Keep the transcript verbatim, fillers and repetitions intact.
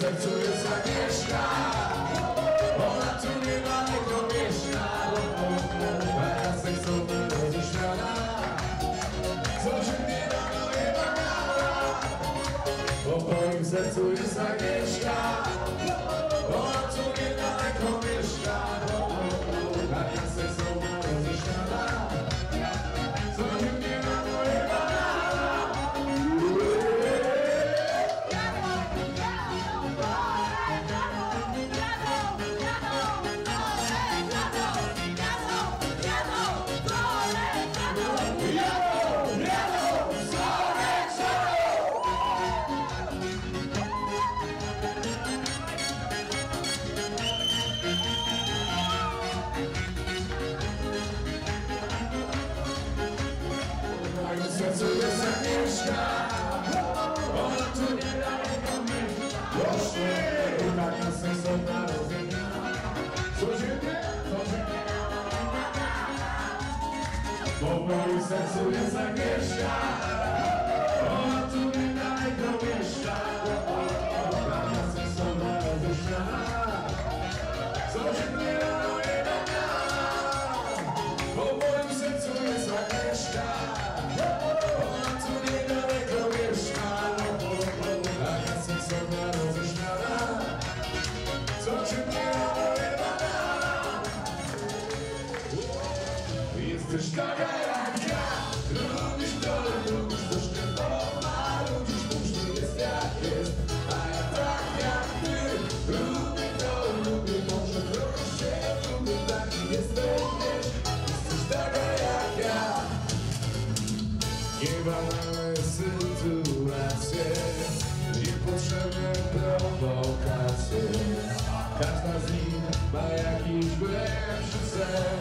W sercu jest Agnieszka, ona tu nie ma tego mieszka. Para seksownie roześmiana, codziennie na nowe bakala. Bo w moim sercu jest Agnieszka, ona tu nie ma tego mieszka. Para seksownie roześmiana, codziennie na nowe bakala. W moim sercu jest Agnieszka, ona tu nie dalej domieszka. Taka seksowna roześmiana, codziennie rano nie dana. Bo w moim sercu jest Agnieszka, ona tu nie dalej domieszka. Taka seksowna roześmiana, codziennie rano nie dana. Jesteś taka niebawalne sytuacje, niepotrzebne prowokacje. Każda z nich ma jakiś głębszy cel.